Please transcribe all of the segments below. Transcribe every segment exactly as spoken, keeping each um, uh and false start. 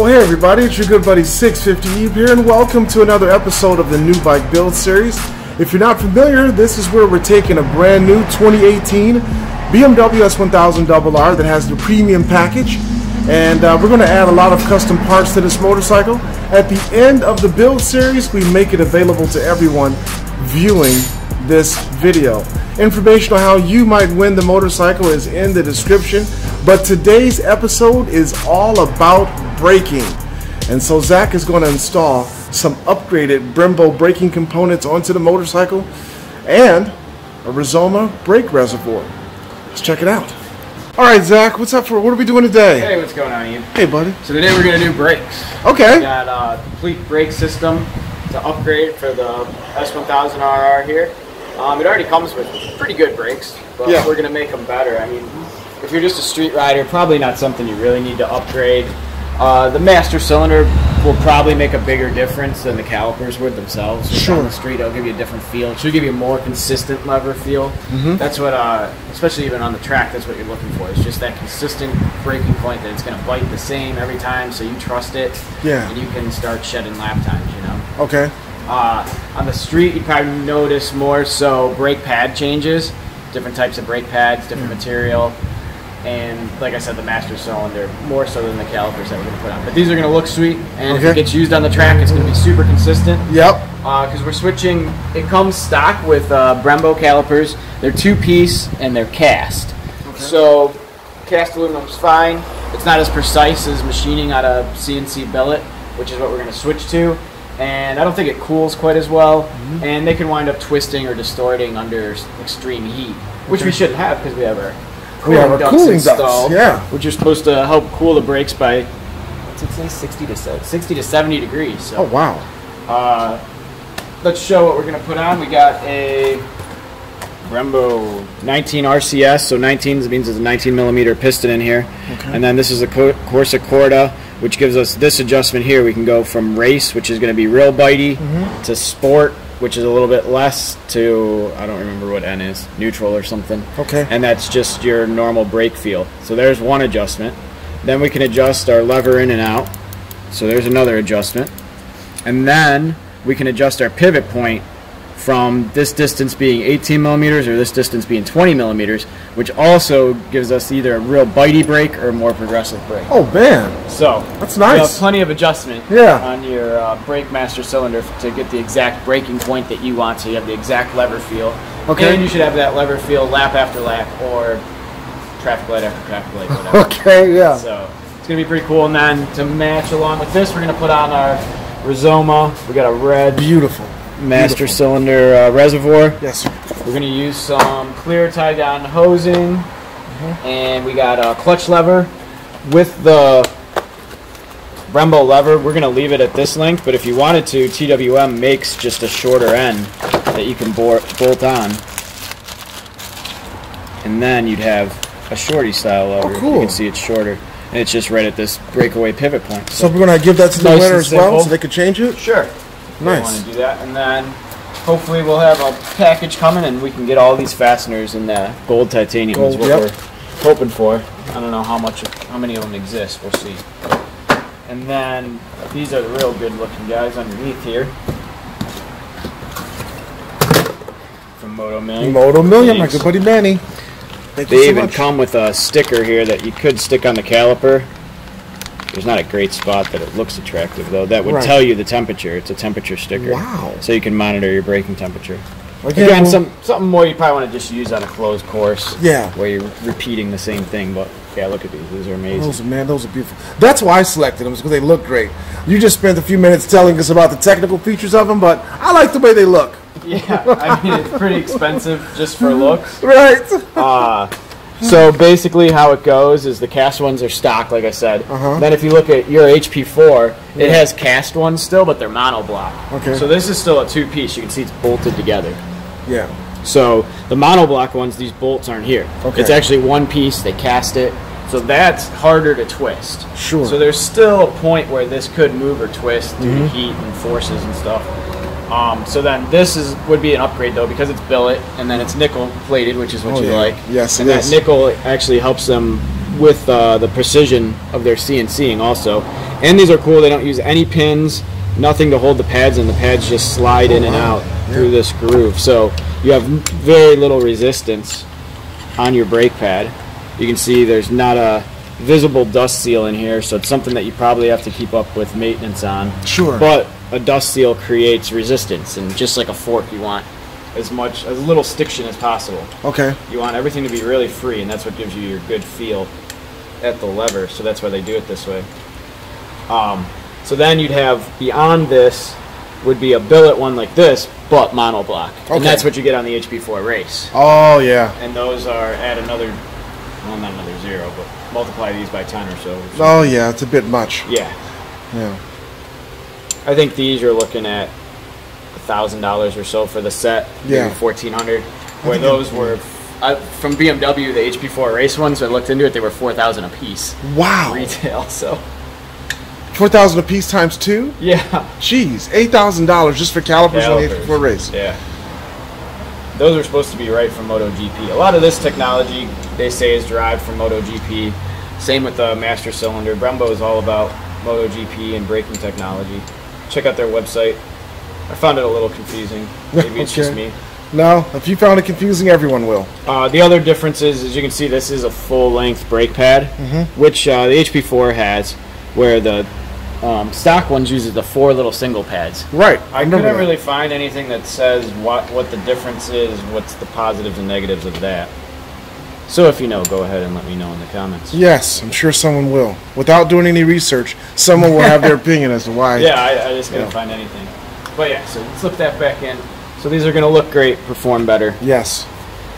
Well, hey everybody, it's your good buddy six fifty ib here, and welcome to another episode of the New Bike Build Series. If you're not familiar, this is where we're taking a brand new twenty eighteen B M W S one thousand R R that has the premium package, and uh, we're going to add a lot of custom parts to this motorcycle. At the end of the build series, we make it available to everyone viewing this video. Information on how you might win the motorcycle is in the description, but today's episode is all about braking. And so Zach is going to install some upgraded Brembo braking components onto the motorcycle and a Rizoma brake reservoir. Let's check it out. All right, Zach, what's up? For what are we doing today? Hey, what's going on, Ian? Hey, buddy. So today we're going to do brakes. Okay. We got a complete brake system to upgrade for the S one thousand R R here. Um, it already comes with pretty good brakes, but yeah, we're going to make them better. I mean, if you're just a street rider, probably not something you really need to upgrade. Uh, the master cylinder will probably make a bigger difference than the calipers would themselves. Sure. On the street, it'll give you a different feel. It should give you a more consistent lever feel. Mm-hmm. That's what, uh, especially even on the track, that's what you're looking for. It's just that consistent braking point that it's going to bite the same every time, so you trust it. Yeah. And you can start shedding lap times, you know? Okay. Uh, on the street, you probably notice more so brake pad changes, different types of brake pads, different mm. material. And like I said, the master cylinder more so than the calipers that we're going to put on. But these are going to look sweet, and okay, if it gets used on the track, it's going to be super consistent. Yep. Because uh, we're switching, it comes stock with uh, Brembo calipers. They're two-piece, and they're cast. Okay. So cast aluminum is fine. It's not as precise as machining out of C N C billet, which is what we're going to switch to. And I don't think it cools quite as well. Mm-hmm. And they can wind up twisting or distorting under extreme heat, which okay, we shouldn't have because we have our... We have our ducts cooling installed, ducts, yeah, which are supposed to help cool the brakes by, what's it say, sixty to seventy degrees. So, oh wow! Uh, let's show what we're gonna put on. We got a Brembo nineteen R C S, so nineteen means it's a nineteen millimeter piston in here, okay, and then this is a Corsa Corda, which gives us this adjustment here. We can go from race, which is gonna be real bitey, mm-hmm, to sport, which is a little bit less, to, I don't remember what N is, neutral or something. Okay. And that's just your normal brake feel. So there's one adjustment. Then we can adjust our lever in and out. So there's another adjustment. And then we can adjust our pivot point from this distance being eighteen millimeters or this distance being twenty millimeters, which also gives us either a real bitey brake or a more progressive brake. Oh man, so that's nice. You have plenty of adjustment, yeah, on your uh, brake master cylinder to get the exact braking point that you want, so you have the exact lever feel. Okay. And you should have that lever feel lap after lap or traffic light after traffic light, whatever. Okay, yeah. So it's gonna be pretty cool. And then to match along with this, we're gonna put on our Rizoma. We got a red, beautiful master Beautiful. cylinder uh, reservoir. Yes, sir. We're going to use some clear Tygon hosing, mm-hmm, and we got a clutch lever. With the Brembo lever, we're going to leave it at this length, but if you wanted to, T W M makes just a shorter end that you can bolt on, and then you'd have a shorty style lever. Oh, cool. You can see it's shorter. And it's just right at this breakaway pivot point. So, so we're going to give that to the nice winner as well, so they could change it? Sure. Nice. Want to do that, and then hopefully we'll have a package coming, and we can get all these fasteners in the gold titanium. Gold, is what yep. we're hoping for. I don't know how much, how many of them exist. We'll see. And then these are the real good-looking guys underneath here from Moto Million. Moto Million, my good buddy Manny. Thank they you so even much. Come with a sticker here that you could stick on the caliper. There's not a great spot that it looks attractive, though. That would right. tell you the temperature. It's a temperature sticker. Wow. So you can monitor your braking temperature. Okay. Again, well, some, something more you probably want to just use on a closed course. Yeah. Where you're repeating the same thing. But, yeah, look at these. These are amazing. Those, man, those are beautiful. That's why I selected them, because they look great. You just spent a few minutes telling us about the technical features of them, but I like the way they look. Yeah. I mean, it's pretty expensive just for looks. Right. Uh So basically how it goes is the cast ones are stock, like I said. Uh-huh. Then if you look at your H P four, yeah, it has cast ones still, but they're monoblock. Okay. So this is still a two-piece. You can see it's bolted together. Yeah. So the monoblock ones, these bolts aren't here. Okay. It's actually one piece. They cast it. So that's harder to twist. Sure. So there's still a point where this could move or twist due mm-hmm. to heat and forces and stuff. Um, so then this is would be an upgrade, though, because it's billet, and then it's nickel-plated, which is what oh, you yeah. like. Yes, and that is. Nickel actually helps them with uh, the precision of their C N C-ing also. And these are cool. They don't use any pins, nothing to hold the pads, and the pads just slide oh, in wow. and out yeah. through this groove. So you have very little resistance on your brake pad. You can see there's not a visible dust seal in here, so it's something that you probably have to keep up with maintenance on. Sure. But a dust seal creates resistance, and just like a fork, you want as much, as little stiction as possible. Okay. You want everything to be really free, and that's what gives you your good feel at the lever, so that's why they do it this way. Um, so then you'd have, beyond this, would be a billet one like this, but monoblock. Okay. And that's what you get on the H P four race. Oh, yeah. And those are at another, well, not another zero, but multiply these by ten or so. Or oh, yeah, it's a bit much. Yeah. Yeah. I think these you're looking at a thousand dollars or so for the set. Yeah. fourteen hundred dollars. Where those were, I, from B M W, the H P four race ones, I looked into it, they were four thousand dollars a piece. Wow. Retail, so. four thousand dollars a piece times two? Yeah. Jeez, eight thousand dollars just for calipers on the H P four race. Yeah. Those are supposed to be right from MotoGP. A lot of this technology, they say, is derived from MotoGP. Same with the master cylinder. Brembo is all about MotoGP and braking technology. Check out their website. I found it a little confusing. Maybe it's okay. just me. No, if you found it confusing, everyone will. Uh, the other difference is, as you can see, this is a full-length brake pad, mm-hmm. which uh, the H P four has, where the Um, stock ones uses the four little single pads. Right. I couldn't that. really find anything that says what what the difference is, what's the positives and negatives of that. So if you know, go ahead and let me know in the comments. Yes, I'm sure someone will. Without doing any research, someone will have their opinion as to why. Yeah, I, I just couldn't yeah. find anything. But yeah, so slip that back in. So these are going to look great, perform better. Yes.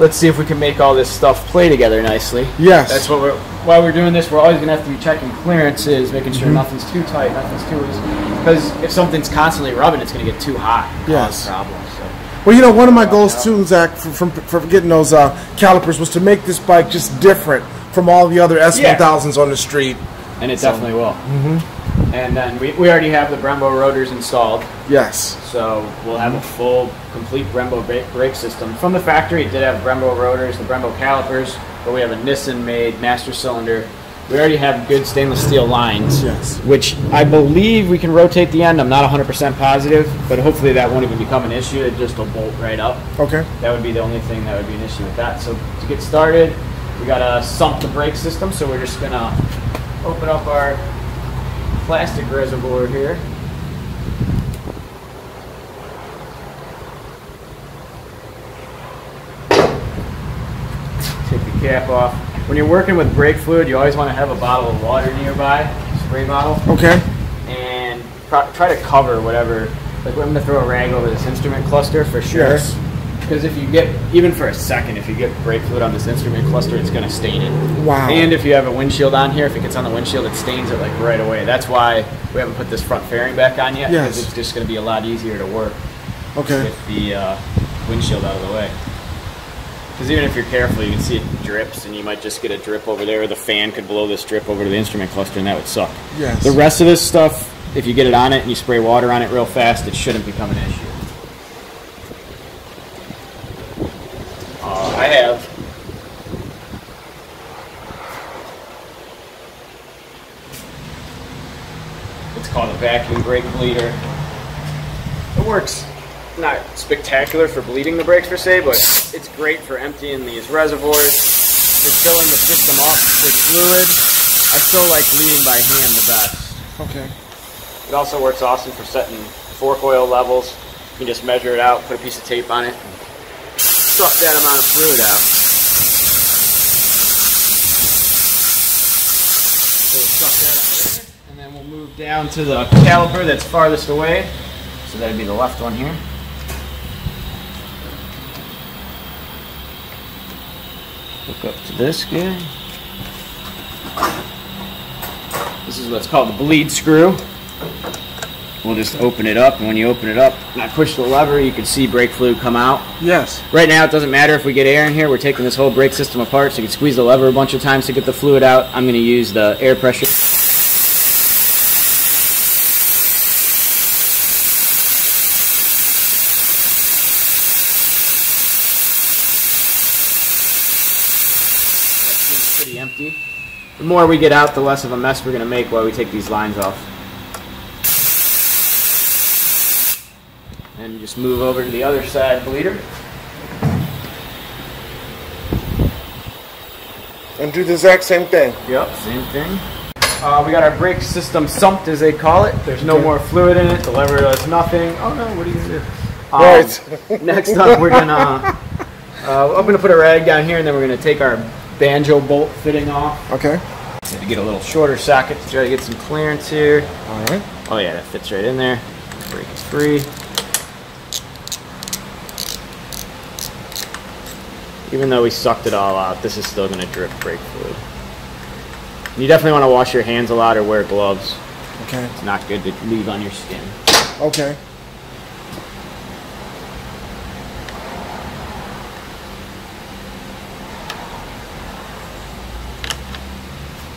Let's see if we can make all this stuff play together nicely. Yes. That's what we're, while we're doing this, we're always going to have to be checking clearances, making sure mm-hmm. nothing's too tight, nothing's too easy. Because if something's constantly rubbing, it's going to get too hot. Yes. Problems, so. Well, you know, one of my goals, too, Zach, from, from, from getting those uh, calipers was to make this bike just different from all the other S one thousands yeah. on the street. And it so. definitely will. Mm-hmm. And then we, we already have the Brembo rotors installed. Yes. So we'll have a full, complete Brembo brake system. From the factory, it did have Brembo rotors, the Brembo calipers, but we have a Nissan-made master cylinder. We already have good stainless steel lines, yes. which I believe we can rotate the end. I'm not one hundred percent positive, but hopefully that won't even become an issue. It just will bolt right up. Okay. That would be the only thing that would be an issue with that. So to get started, we got to sump the brake system, so we're just going to open up our plastic reservoir here. Take the cap off. When you're working with brake fluid, you always want to have a bottle of water nearby, spray bottle. Okay. And try to cover whatever. Like, I'm going to throw a rag over this instrument cluster for sure. Yes. Because if you get, even for a second, if you get brake fluid on this instrument cluster, it's going to stain it. Wow. And if you have a windshield on here, if it gets on the windshield, it stains it like right away. That's why we haven't put this front fairing back on yet. Yes. Because it's just going to be a lot easier to work okay. with the uh, windshield out of the way. Because even if you're careful, you can see it drips, and you might just get a drip over there. Or the fan could blow this drip over to the instrument cluster, and that would suck. Yes. The rest of this stuff, if you get it on it and you spray water on it real fast, it shouldn't become an issue. I have it's called a vacuum brake bleeder. It works not spectacular for bleeding the brakes per se, but it's great for emptying these reservoirs, for filling the system up with fluid. I still like bleeding by hand the best. Okay. It also works awesome for setting fork oil levels. You can just measure it out, put a piece of tape on it, suck that amount of fluid out. So we'll suck that out there, and then we'll move down to the caliper that's farthest away. So that'd be the left one here. Hook up to this guy. This is what's called the bleed screw. We'll just open it up, and when you open it up and I push the lever, you can see brake fluid come out. Yes. Right now, it doesn't matter if we get air in here. We're taking this whole brake system apart, so you can squeeze the lever a bunch of times to get the fluid out. I'm going to use the air pressure. That seems pretty empty. The more we get out, the less of a mess we're going to make while we take these lines off. And just move over to the other side of the bleeder. And do the exact same thing. Yep, same thing. Uh, we got our brake system sumped, as they call it. There's no more fluid in it. The lever does nothing. Oh no, what do you do? Um, right. Next up, we're going to... Uh, I'm going to put a rag down here, and then we're going to take our banjo bolt fitting off. Okay. So to get a little shorter socket to try to get some clearance here. All right. Oh yeah, that fits right in there. Brake is free. Even though we sucked it all out, this is still going to drip brake fluid. You definitely want to wash your hands a lot or wear gloves. Okay. It's not good to leave on your skin. Okay.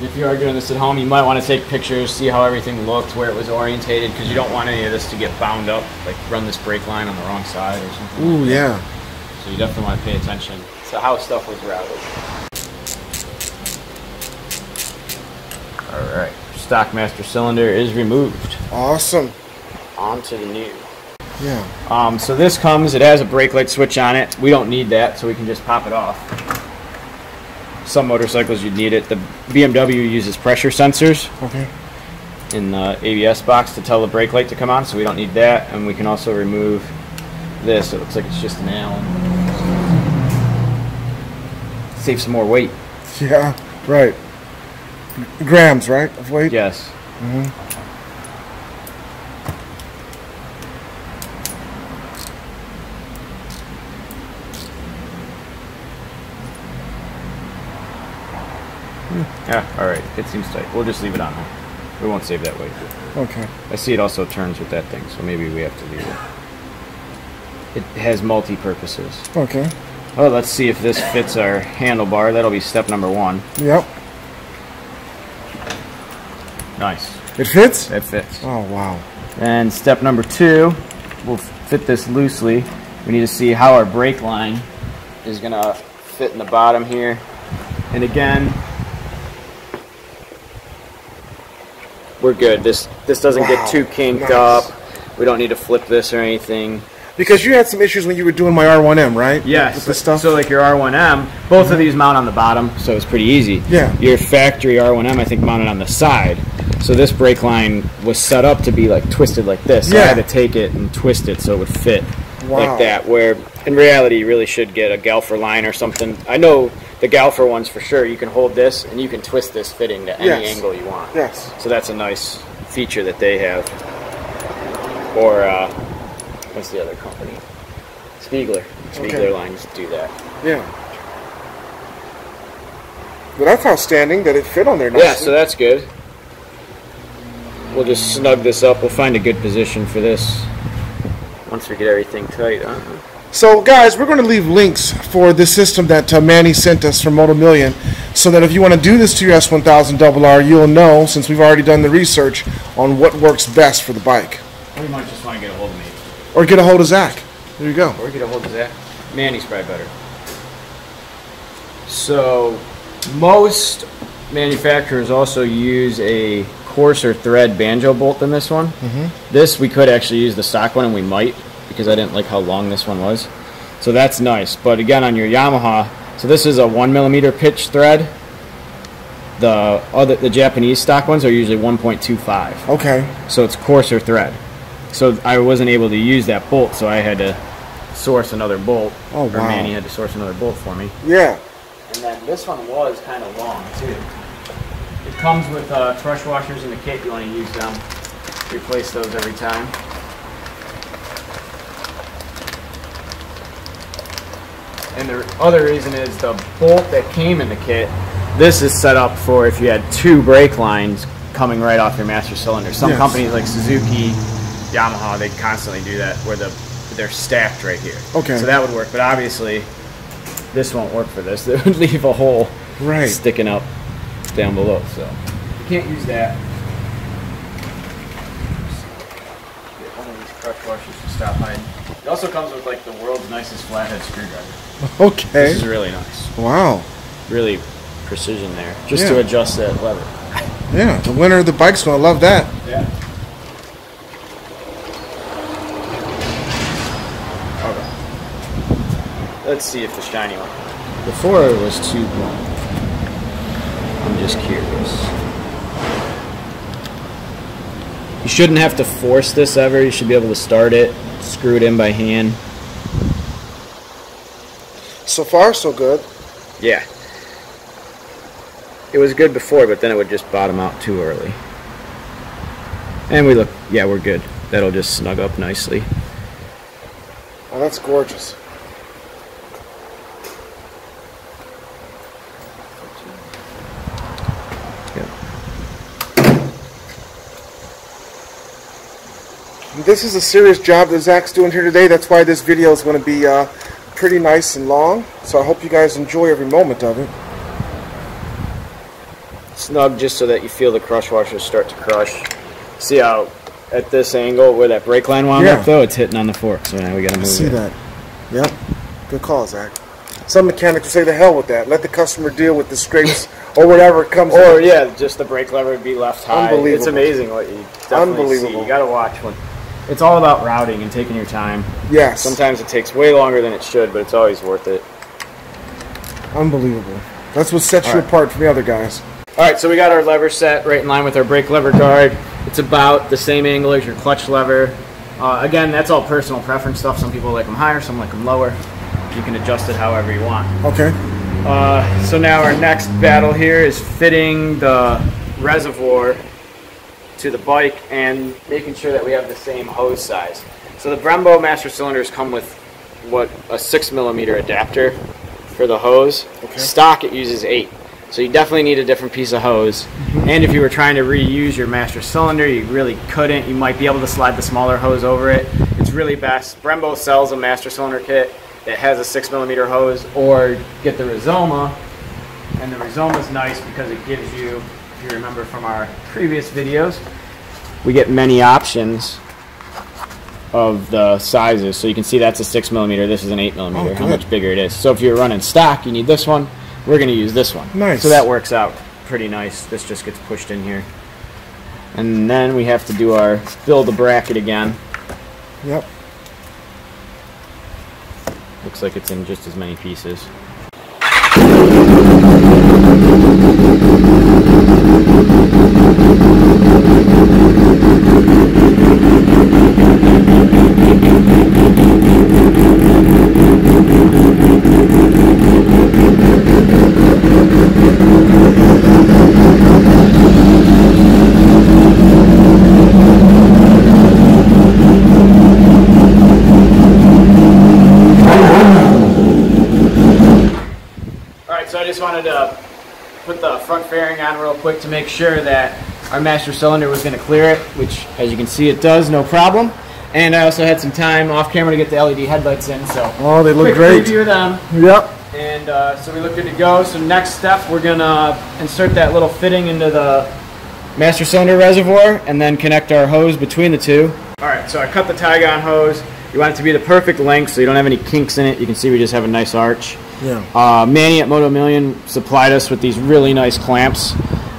If you are doing this at home, you might want to take pictures, see how everything looked, where it was orientated, because you don't want any of this to get bound up, like run this brake line on the wrong side or something. Ooh, like yeah. That. So you definitely want to pay attention to how stuff was routed. All right, stock master cylinder is removed. Awesome. On to the new. Yeah. Um, so this comes, it has a brake light switch on it. We don't need that, so we can just pop it off. Some motorcycles you'd need it. The B M W uses pressure sensors okay. in the A B S box to tell the brake light to come on, so we don't need that. And we can also remove this. It looks like it's just an Allen. Save some more weight. Yeah, right. Grams, right, of weight? Yes. Mm-hmm. Hmm. Yeah, all right. It seems tight. We'll just leave it on there. We won't save that weight. Okay. I see it also turns with that thing, so maybe we have to leave it. It has multi-purposes. Okay. Well, let's see if this fits our handlebar. That'll be step number one. Yep. Nice. It fits? It fits. Oh, wow. And step number two, we'll fit this loosely. We need to see how our brake line is going to fit in the bottom here. And again, we're good. This this doesn't wow. get too kinked nice. up. We don't need to flip this or anything. Because you had some issues when you were doing my R one M, right? Yes. With the stuff. So like your R one M, both mm-hmm. of these mount on the bottom, so it's pretty easy. Yeah. Your factory R one M, I think, mounted on the side. So this brake line was set up to be like twisted like this. So yeah. I had to take it and twist it so it would fit wow. like that. Where in reality you really should get a Galfer line or something. I know the Galfer ones for sure. You can hold this and you can twist this fitting to any yes. angle you want. Yes. So that's a nice feature that they have. Or uh, what's the other company? Spiegler. Spiegler okay. lines do that. Yeah. But that's outstanding that it fit on there nicely. Yeah, so that's good. We'll just snug this up. We'll find a good position for this once we get everything tight. Uh-huh. So, guys, we're going to leave links for this system that uh, Manny sent us from Moto Million, so that if you want to do this to your S one thousand R R, you'll know, since we've already done the research, on what works best for the bike. Or you might just want to get a hold of me. Or get a hold of Zach. There you go. Or get a hold of Zach. Manny's probably better. So, most manufacturers also use a coarser thread banjo bolt than this one. Mm-hmm. This we could actually use the stock one, and we might, because I didn't like how long this one was. So that's nice. But again, on your Yamaha, so this is a one millimeter pitch thread. The other, the Japanese stock ones are usually one point two five. Okay. So it's coarser thread. So I wasn't able to use that bolt, so I had to source another bolt. Oh wow. Or Manny had to source another bolt for me. Yeah. And then this one was kind of long too. It comes with uh, thrush washers in the kit. You want to use them. Replace those every time. And the other reason is the bolt that came in the kit, this is set up for if you had two brake lines coming right off your master cylinder. Some yes. companies like Suzuki, Yamaha, they constantly do that where the they're stacked right here. Okay. So that would work. But obviously, this won't work for this. It would leave a hole right. sticking up down below, so you can't use that. Get one of these crush washers to stop hiding. It also comes with like the world's nicest flathead screwdriver. Okay. This is really nice. Wow. Really precision there just yeah. to adjust that lever. Yeah, the winner of the bike's gonna love that. Yeah. Okay. Let's see if the shiny one. Before it was too blown. I'm just curious. You shouldn't have to force this ever. You should be able to start it, screw it in by hand. So far, so good. Yeah. It was good before, but then it would just bottom out too early. And we look, yeah, we're good. That'll just snug up nicely. Oh, that's gorgeous. This is a serious job that Zach's doing here today. That's why this video is going to be uh, pretty nice and long. So I hope you guys enjoy every moment of it. Snug just so that you feel the crush washers start to crush. See how at this angle where that brake line wound yeah. up though, it's hitting on the fork. So now we got to move it. I see it. that. Yep. Good call, Zach. Some mechanics will say the hell with that. Let the customer deal with the scrapes or whatever it comes. Or out. yeah, just the brake lever would be left high. Unbelievable. It's amazing what you definitely Unbelievable. see. You got to watch when. It's all about routing and taking your time. Yes. Sometimes it takes way longer than it should, but it's always worth it. Unbelievable. That's what sets all you right. apart from the other guys. All right, so we got our lever set right in line with our brake lever guard. It's about the same angle as your clutch lever. Uh, again, that's all personal preference stuff. Some people like them higher, some like them lower. You can adjust it however you want. Okay. Uh, so now our next battle here is fitting the reservoir to the bike and making sure that we have the same hose size. So the Brembo master cylinders come with what a six millimeter adapter for the hose. Okay. Stock it uses eight. So you definitely need a different piece of hose. Mm-hmm. And if you were trying to reuse your master cylinder, you really couldn't. You might be able to slide the smaller hose over it. It's really best. Brembo sells a master cylinder kit that has a six millimeter hose, or get the Rizoma. And the Rizoma is nice because it gives you, if you remember from our previous videos, we get many options of the sizes. So you can see that's a six millimeter, this is an eight millimeter, oh, how much bigger it is. So if you're running stock, you need this one, we're gonna use this one. Nice. So that works out pretty nice. This just gets pushed in here. And then we have to do our fill the bracket again. Yep. Looks like it's in just as many pieces. Front fairing on real quick to make sure that our master cylinder was going to clear it, which as you can see it does, no problem. And I also had some time off camera to get the L E D headlights in, so oh, they look great. Quick preview of them. Yep. And uh, so we look good to go. So next step, we're going to insert that little fitting into the master cylinder reservoir and then connect our hose between the two. All right, so I cut the Tygon hose. You want it to be the perfect length so you don't have any kinks in it. You can see we just have a nice arch. Yeah. Uh, Manny at Moto Million supplied us with these really nice clamps.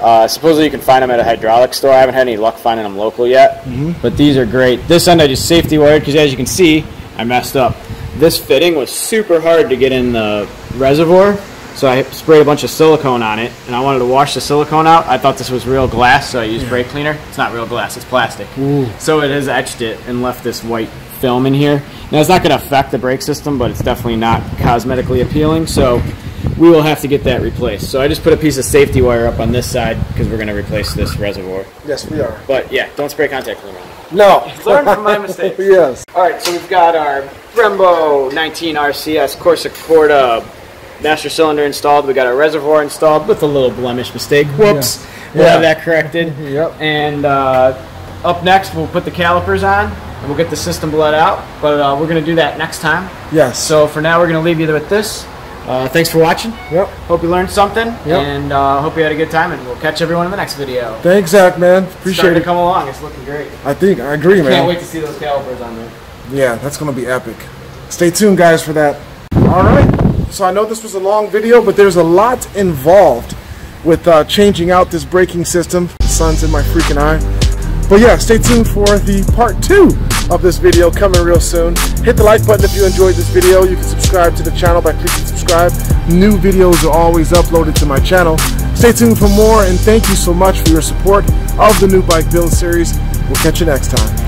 Uh, supposedly you can find them at a hydraulic store. I haven't had any luck finding them local yet, mm-hmm. but these are great. This end I just safety wired because as you can see, I messed up. This fitting was super hard to get in the reservoir, so I sprayed a bunch of silicone on it, and I wanted to wash the silicone out. I thought this was real glass, so I used yeah. brake cleaner. It's not real glass, it's plastic. Ooh. So it has etched it and left this white film in here. Now it's not going to affect the brake system, but it's definitely not cosmetically appealing, so we will have to get that replaced. So I just put a piece of safety wire up on this side because we're going to replace this reservoir. Yes, we are. But yeah, don't spray contact cleaner on it. No. Learn from my mistakes. Yes. All right, so we've got our Brembo nineteen R C S Corsa Corda master cylinder installed. We got our reservoir installed with a little blemish mistake. Whoops. Yeah. We'll yeah. have that corrected. Yep. And uh, up next, we'll put the calipers on. And we'll get the system bled out, but uh, we're going to do that next time. Yes. So for now, we're going to leave you with this. Uh, thanks for watching. Yep. Hope you learned something, yep. and uh, hope you had a good time, and we'll catch everyone in the next video. Thanks, Zach, man. Appreciate it. It's starting to come along. It's looking great. I think. I agree, I man. Can't wait to see those calipers on there. Yeah, that's going to be epic. Stay tuned, guys, for that. All right. So I know this was a long video, but there's a lot involved. with uh, changing out this braking system. The sun's in my freaking eye. But yeah, stay tuned for the part two of this video coming real soon. Hit the like button if you enjoyed this video. You can subscribe to the channel by clicking subscribe. New videos are always uploaded to my channel. Stay tuned for more, and thank you so much for your support of the new bike build series. We'll catch you next time.